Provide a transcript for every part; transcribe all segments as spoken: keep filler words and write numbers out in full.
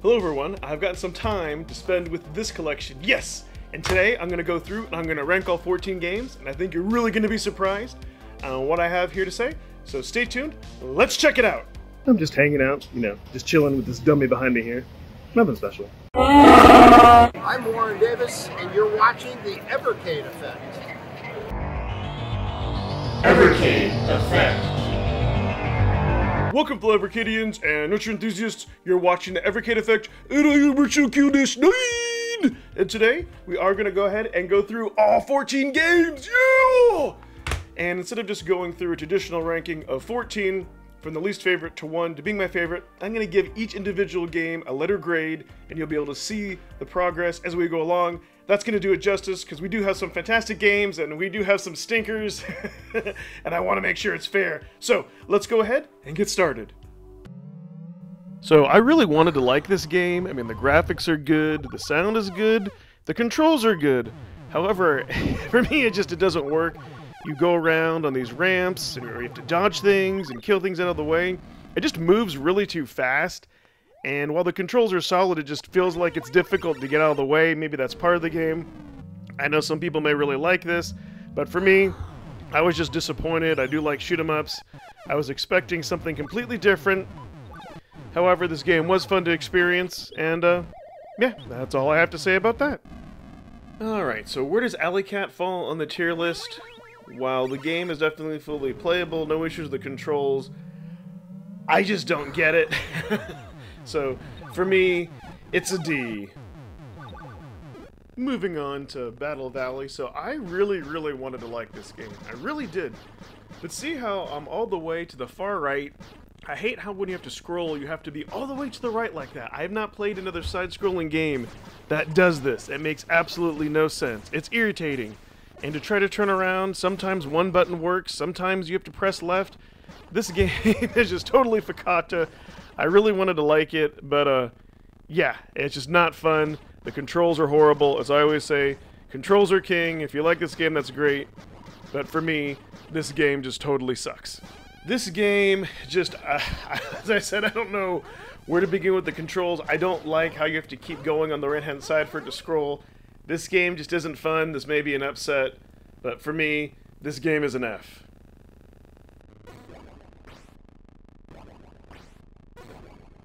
Hello everyone, I've got some time to spend with this collection, yes! And today I'm going to go through and I'm going to rank all fourteen games, and I think you're really going to be surprised on what I have here to say, so stay tuned, let's check it out! I'm just hanging out, you know, just chilling with this dummy behind me here. Nothing special. I'm Warren Davis, and you're watching the Evercade Effect. Evercade Effect. Welcome, fellow Everkidians and nurture enthusiasts. You're watching the Evercade Effect, and I am Retro Rich. And today we are going to go ahead and go through all fourteen games. Yeah! And instead of just going through a traditional ranking of fourteen. From the least favorite to one to being my favorite, I'm going to give each individual game a letter grade, and you'll be able to see the progress as we go along. That's going to do it justice, because we do have some fantastic games, and we do have some stinkers, and I want to make sure it's fair. So let's go ahead and get started. So I really wanted to like this game. I mean, the graphics are good, the sound is good, the controls are good. However, for me, it just it doesn't work. You go around on these ramps, and you have to dodge things and kill things out of the way. It just moves really too fast, and while the controls are solid, it just feels like it's difficult to get out of the way. Maybe that's part of the game. I know some people may really like this, but for me, I was just disappointed. I do like shoot-em-ups. I was expecting something completely different. However, this game was fun to experience, and uh, yeah, that's all I have to say about that. Alright, so where does Alley Cat fall on the tier list? While the game is definitely fully playable, no issues with the controls, I just don't get it. So, for me, it's a D. Moving on to Battle Valley. So I really, really wanted to like this game. I really did. But see how I'm all the way to the far right? I hate how when you have to scroll, you have to be all the way to the right like that. I have not played another side-scrolling game that does this. It makes absolutely no sense. It's irritating. And to try to turn around, sometimes one button works, sometimes you have to press left. This game is just totally fakata. I really wanted to like it, but uh, yeah, it's just not fun. The controls are horrible. As I always say, controls are king. If you like this game, that's great. But for me, this game just totally sucks. This game just, uh, as I said, I don't know where to begin with the controls. I don't like how you have to keep going on the right-hand side for it to scroll. This game just isn't fun. This may be an upset, but for me, this game is an F.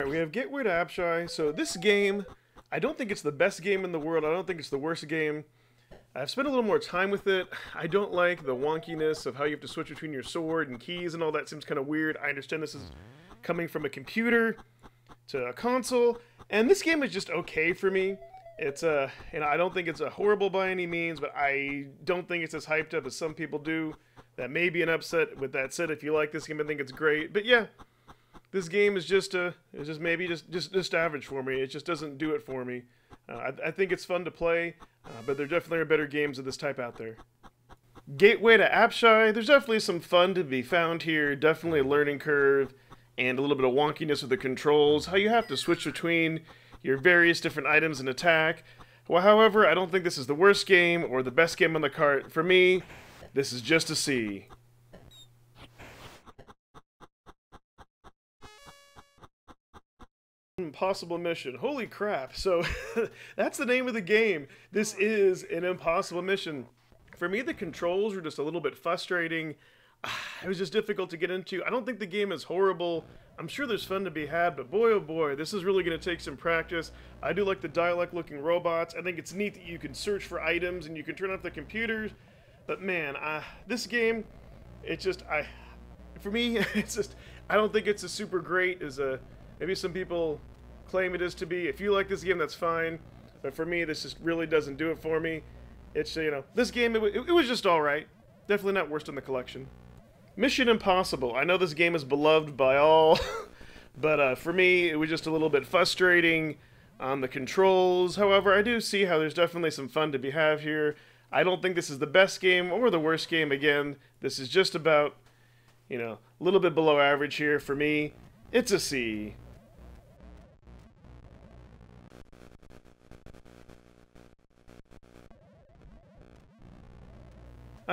Right, we have Gateway to Apshai. So this game, I don't think it's the best game in the world. I don't think it's the worst game. I've spent a little more time with it. I don't like the wonkiness of how you have to switch between your sword and keys and all that. Seems kind of weird. I understand this is coming from a computer to a console, and this game is just okay for me. It's a, and I don't think it's a horrible by any means, but I don't think it's as hyped up as some people do. That may be an upset. With that said, if you like this game, I think it's great. But yeah, this game is just a, it's just maybe just just just average for me. It just doesn't do it for me. Uh, I, I think it's fun to play, uh, but there definitely are better games of this type out there. Gateway to Apshai. There's definitely some fun to be found here. Definitely a learning curve and a little bit of wonkiness with the controls. How you have to switch between your various different items and attack. Well, however, I don't think this is the worst game or the best game on the cart. For me, this is just a C. Impossible Mission. Holy crap. So that's the name of the game. This is an impossible mission. For me, the controls were just a little bit frustrating. It was just difficult to get into. I don't think the game is horrible. I'm sure there's fun to be had, but boy oh boy, this is really going to take some practice. I do like the dialect looking robots. I think it's neat that you can search for items and you can turn off the computers, but man, uh, this game, it's just, I, for me, it's just, I don't think it's as super great as a, maybe some people claim it is to be. If you like this game, that's fine, but for me, this just really doesn't do it for me. It's, you know, this game, it, it, it was just alright. Definitely not worst in the collection. Mission Impossible. I know this game is beloved by all, but uh, for me, it was just a little bit frustrating on the controls. However, I do see how there's definitely some fun to be had here. I don't think this is the best game or the worst game. Again, this is just about, you know, a little bit below average here. For me, it's a C.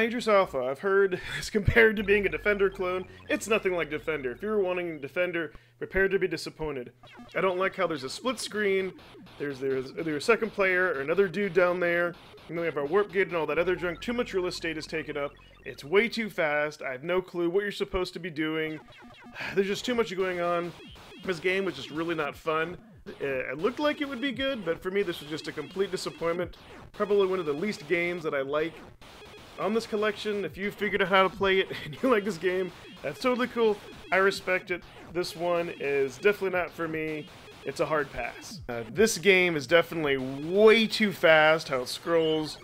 Idris Alpha, I've heard, is compared to being a Defender clone. It's nothing like Defender. If you're wanting Defender, prepare to be disappointed. I don't like how there's a split screen, there's, there's either a second player or another dude down there, and then we have our warp gate and all that other junk. Too much real estate is taken up. It's way too fast. I have no clue what you're supposed to be doing. There's just too much going on. This game was just really not fun. It looked like it would be good, but for me this was just a complete disappointment. Probably one of the least games that I like on this collection. If you figured out how to play it and you like this game, that's totally cool. I respect it. This one is definitely not for me. It's a hard pass. Uh, this game is definitely way too fast, how it scrolls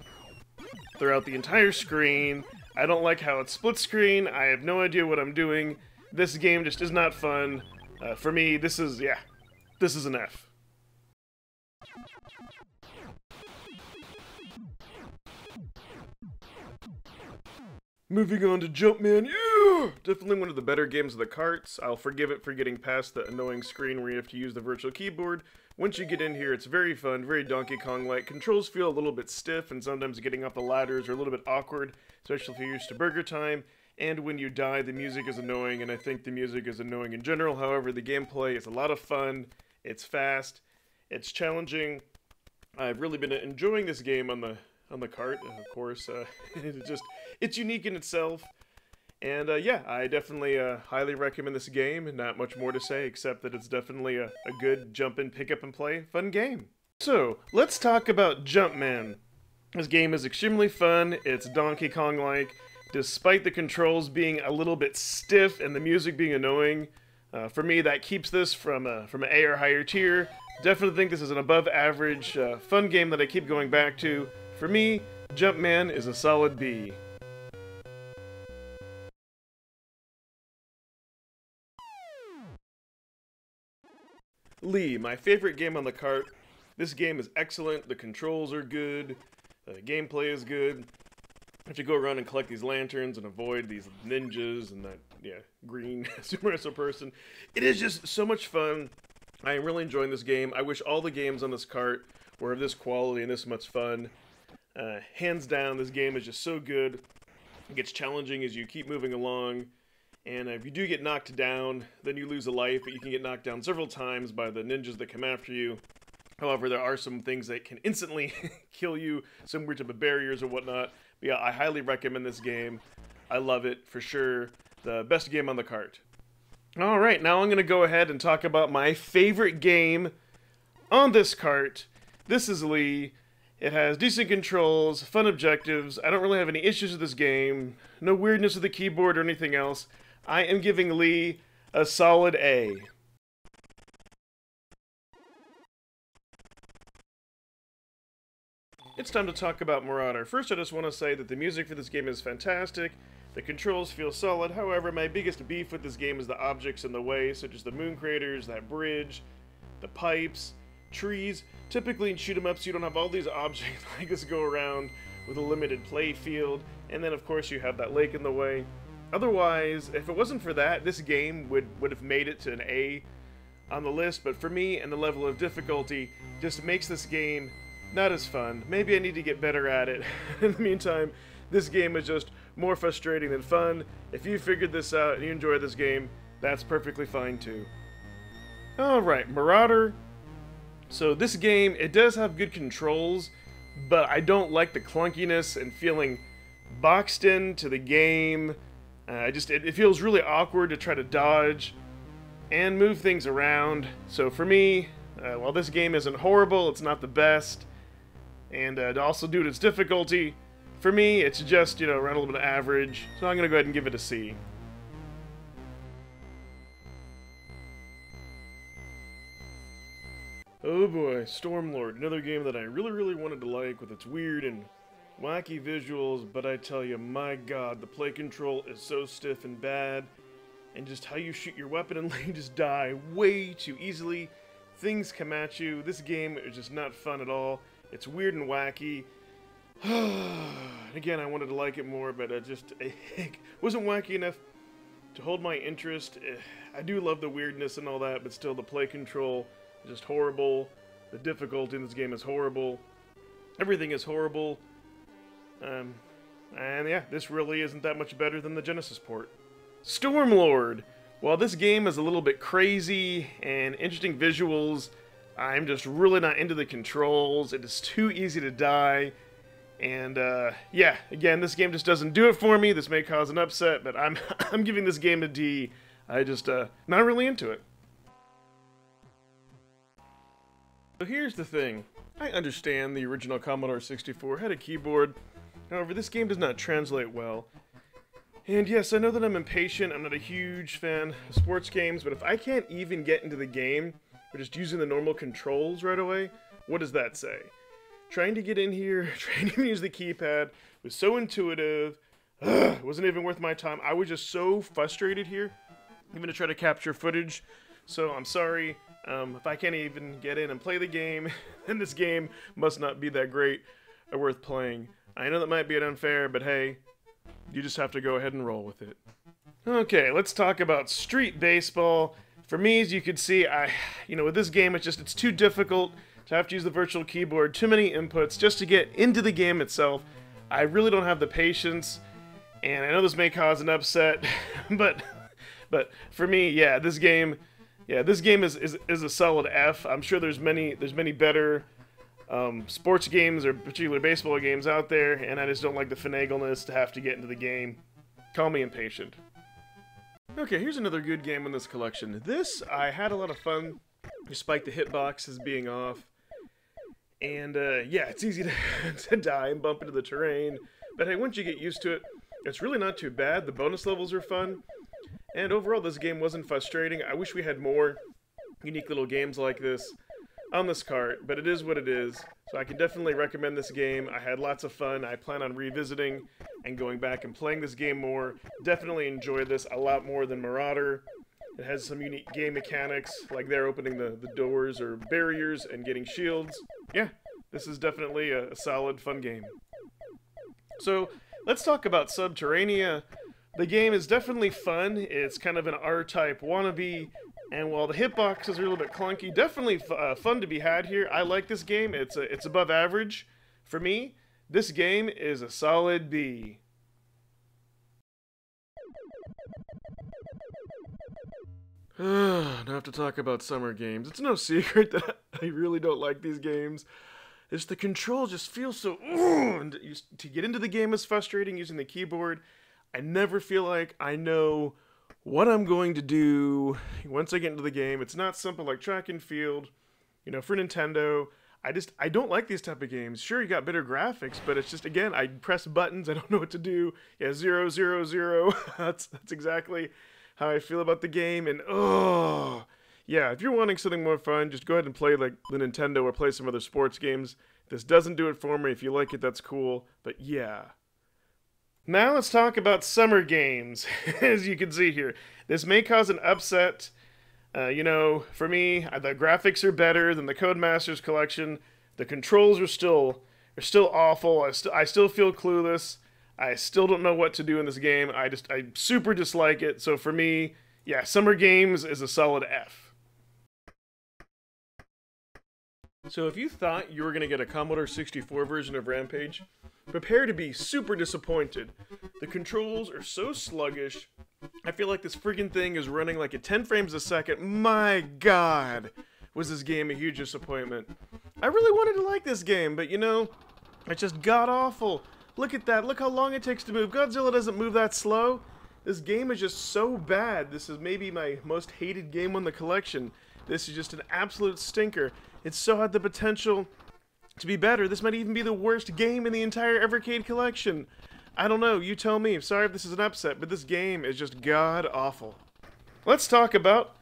throughout the entire screen. I don't like how it's split screen. I have no idea what I'm doing. This game just is not fun. Uh, for me, this is, yeah, this is an F. Moving on to Jumpman, yeah! Definitely one of the better games of the carts. I'll forgive it for getting past the annoying screen where you have to use the virtual keyboard. Once you get in here, it's very fun, very Donkey Kong-like. Controls feel a little bit stiff, and sometimes getting off the ladders are a little bit awkward, especially if you're used to Burger Time. And when you die, the music is annoying, and I think the music is annoying in general. However, the gameplay is a lot of fun. It's fast. It's challenging. I've really been enjoying this game on the on the cart, of course. Uh, it's just, it's unique in itself. And uh, yeah, I definitely uh, highly recommend this game, and not much more to say except that it's definitely a, a good jump in, pick up and play, fun game. So let's talk about Jumpman. This game is extremely fun. It's Donkey Kong-like, despite the controls being a little bit stiff and the music being annoying. Uh, for me, that keeps this from a, from an A or higher tier. Definitely think this is an above average uh, fun game that I keep going back to. For me, Jumpman is a solid B. Lee, my favorite game on the cart. This game is excellent. The controls are good. The gameplay is good. I have to go around and collect these lanterns and avoid these ninjas and that, yeah, green super person. It is just so much fun. I am really enjoying this game. I wish all the games on this cart were of this quality and this much fun. Uh, hands down, this game is just so good. It gets challenging as you keep moving along. And if you do get knocked down, then you lose a life, but you can get knocked down several times by the ninjas that come after you. However, there are some things that can instantly kill you, some weird type of barriers or whatnot. But yeah, I highly recommend this game. I love it, for sure. The best game on the cart. Alright, now I'm going to go ahead and talk about my favorite game on this cart. This is Lee. It has decent controls, fun objectives. I don't really have any issues with this game. No weirdness with the keyboard or anything else. I am giving Lee a solid A. It's time to talk about Marauder. First, I just want to say that the music for this game is fantastic. The controls feel solid. However, my biggest beef with this game is the objects in the way, such as the moon craters, that bridge, the pipes, trees. Typically in shoot 'em ups, you don't have all these objects like this go around with a limited play field. And then, of course, you have that lake in the way. Otherwise, if it wasn't for that, this game would, would have made it to an A on the list. But for me, and the level of difficulty just makes this game not as fun. Maybe I need to get better at it. In the meantime, this game is just more frustrating than fun. If you figured this out and you enjoy this game, that's perfectly fine too. Alright, Marauder. So this game, it does have good controls, but I don't like the clunkiness and feeling boxed into the game. Uh, I just it, it feels really awkward to try to dodge and move things around. So for me, uh, while this game isn't horrible, it's not the best. And uh, to also due to its difficulty, for me, it's just, you know, around a little bit of average, so I'm going to go ahead and give it a C. Oh boy, Stormlord, another game that I really, really wanted to like with its weird and wacky visuals, but I tell you, my god, the play control is so stiff and bad, and just how you shoot your weapon and they just die way too easily. Things come at you. This game is just not fun at all. It's weird and wacky. Again, I wanted to like it more, but I just it wasn't wacky enough to hold my interest. I do love the weirdness and all that, but still the play control is just horrible. The difficulty in this game is horrible. Everything is horrible. Um, And yeah, this really isn't that much better than the Genesis port. Stormlord! While this game is a little bit crazy and interesting visuals, I'm just really not into the controls. It is too easy to die. And uh, yeah, again, this game just doesn't do it for me. This may cause an upset, but I'm, I'm giving this game a D. I just, uh, not really into it. So here's the thing. I understand the original Commodore sixty-four had a keyboard. However, this game does not translate well. And yes, I know that I'm impatient. I'm not a huge fan of sports games, but if I can't even get into the game, or just using the normal controls right away, what does that say? Trying to get in here, trying to even use the keypad, was so intuitive. Ugh, it wasn't even worth my time. I was just so frustrated here, even to try to capture footage. So I'm sorry, um, if I can't even get in and play the game, then this game must not be that great or worth playing. I know that might be unfair, but hey, you just have to go ahead and roll with it. Okay, let's talk about Street Baseball. For me, as you can see, I, you know, with this game, it's just, it's too difficult. To have to use the virtual keyboard, too many inputs just to get into the game itself. I really don't have the patience, and I know this may cause an upset, but but for me, yeah, this game, yeah, this game is is, is a solid F. I'm sure there's many there's many better um, sports games or particular baseball games out there, and I just don't like the finagleness to have to get into the game. Call me impatient. Okay, here's another good game in this collection. This I had a lot of fun, despite the hitboxes being off. And, uh, yeah, it's easy to, to die and bump into the terrain. But hey, once you get used to it, it's really not too bad. The bonus levels are fun. And overall, this game wasn't frustrating. I wish we had more unique little games like this on this cart, but it is what it is. So I can definitely recommend this game. I had lots of fun. I plan on revisiting and going back and playing this game more. Definitely enjoy this a lot more than Marauder. It has some unique game mechanics, like they're opening the, the doors or barriers and getting shields. Yeah, this is definitely a, a solid, fun game. So, let's talk about Subterranea. The game is definitely fun. It's kind of an R-Type wannabe, and while the hitboxes are a little bit clunky, definitely f uh, fun to be had here. I like this game. It's, a, it's above average. For me, this game is a solid B. Now I have to talk about Summer Games. It's no secret that I really don't like these games. It's the controls just feel so... And to get into the game is frustrating using the keyboard. I never feel like I know what I'm going to do once I get into the game. It's not simple like Track and Field, you know, for Nintendo. I just, I don't like these type of games. Sure, you got better graphics, but it's just, again, I press buttons. I don't know what to do. Yeah, zero, zero, zero. that's, that's exactly... how I feel about the game, and oh yeah, if you're wanting something more fun, just go ahead and play like the Nintendo or play some other sports games. This doesn't do it for me. If you like it, that's cool, but yeah. Now let's talk about Summer Games. As you can see here, this may cause an upset. Uh, you know, for me, the graphics are better than the Codemasters collection. The controls are still are still awful. I, st I still feel clueless. I still don't know what to do in this game. I just, I super dislike it. So for me, yeah, Summer Games is a solid F. So if you thought you were going to get a Commodore sixty-four version of Rampage, prepare to be super disappointed. The controls are so sluggish. I feel like this freaking thing is running like at ten frames a second. My God, was this game a huge disappointment. I really wanted to like this game, but you know, it's just god-awful. Look at that. Look how long it takes to move. Godzilla doesn't move that slow. This game is just so bad. This is maybe my most hated game on the collection. This is just an absolute stinker. It so had the potential to be better. This might even be the worst game in the entire Evercade collection. I don't know. You tell me. Sorry if this is an upset, but this game is just god-awful. Let's talk about,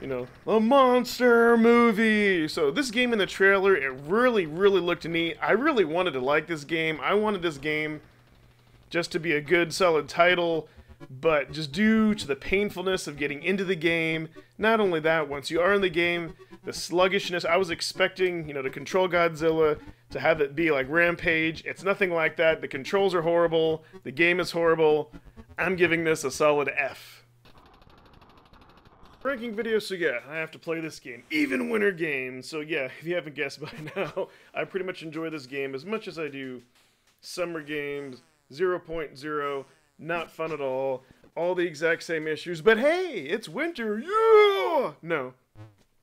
you know, a monster movie. So this game in the trailer, it really, really looked neat. I really wanted to like this game. I wanted this game just to be a good, solid title, but just due to the painfulness of getting into the game, not only that, once you are in the game, the sluggishness, I was expecting, you know, to control Godzilla, to have it be like Rampage. It's nothing like that. The controls are horrible. The game is horrible. I'm giving this a solid F. Ranking video, so yeah, I have to play this game. Even Winter Games, so yeah, if you haven't guessed by now, I pretty much enjoy this game as much as I do Summer Games, zero point zero, not fun at all. All the exact same issues, but hey, it's winter, yeah! No,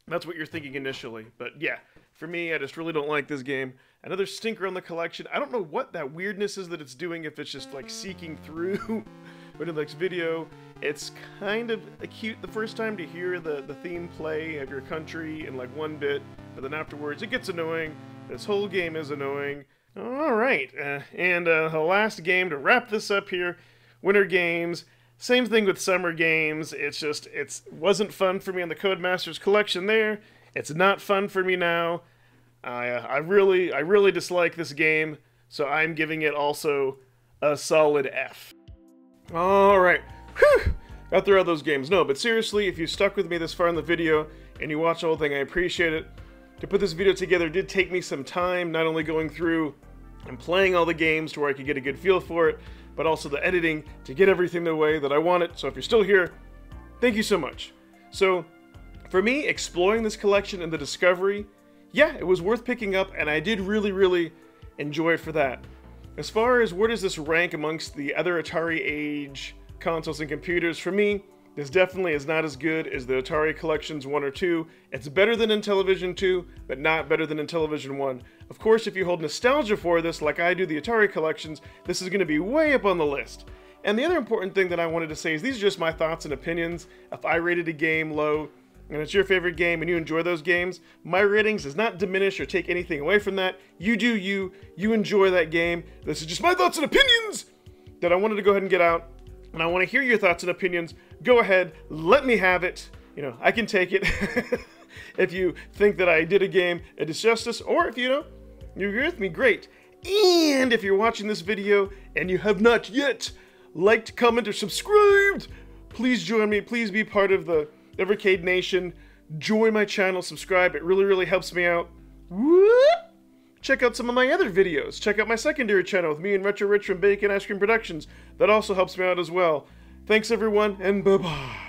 that's what you're thinking initially, but yeah. For me, I just really don't like this game. Another stinker on the collection. I don't know what that weirdness is that it's doing, if it's just like seeking through. But in the next video, it's kind of acute the first time to hear the, the theme play of your country in like one bit, but then afterwards it gets annoying. This whole game is annoying. All right, uh, and uh, the last game to wrap this up here, Winter Games. Same thing with Summer Games. It's just, it's wasn't fun for me in the Codemasters collection there. It's not fun for me now. I, uh, I really, I really dislike this game, so I'm giving it also a solid F. All right, whew! Got through all those games. No, but seriously, if you stuck with me this far in the video and you watch the whole thing, I appreciate it. To put this video together did take me some time, not only going through and playing all the games to where I could get a good feel for it, but also the editing to get everything the way that I want it. So if you're still here, thank you so much. So for me, exploring this collection and the discovery, yeah, it was worth picking up, and I did really, really enjoy it for that. As far as where does this rank amongst the other Atari age consoles and computers, for me, this definitely is not as good as the Atari Collections one or two. It's better than Intellivision two, but not better than Intellivision one. Of course, if you hold nostalgia for this, like I do the Atari Collections, this is going to be way up on the list. And the other important thing that I wanted to say is these are just my thoughts and opinions. If I rated a game low, and it's your favorite game and you enjoy those games, my ratings does not diminish or take anything away from that. You do you, you enjoy that game. This is just my thoughts and opinions that I wanted to go ahead and get out. And I want to hear your thoughts and opinions. Go ahead, let me have it. You know, I can take it. If you think that I did a game a disjustice, or if you know, you agree with me, great. And if you're watching this video and you have not yet liked, commented, or subscribed, please join me, please be part of the Evercade Nation. Join my channel, subscribe, it really, really helps me out. Whoop! Check out some of my other videos. Check out my secondary channel with me and Retro Rich from Bacon Ice Cream Productions. That also helps me out as well. Thanks everyone, and bye-bye.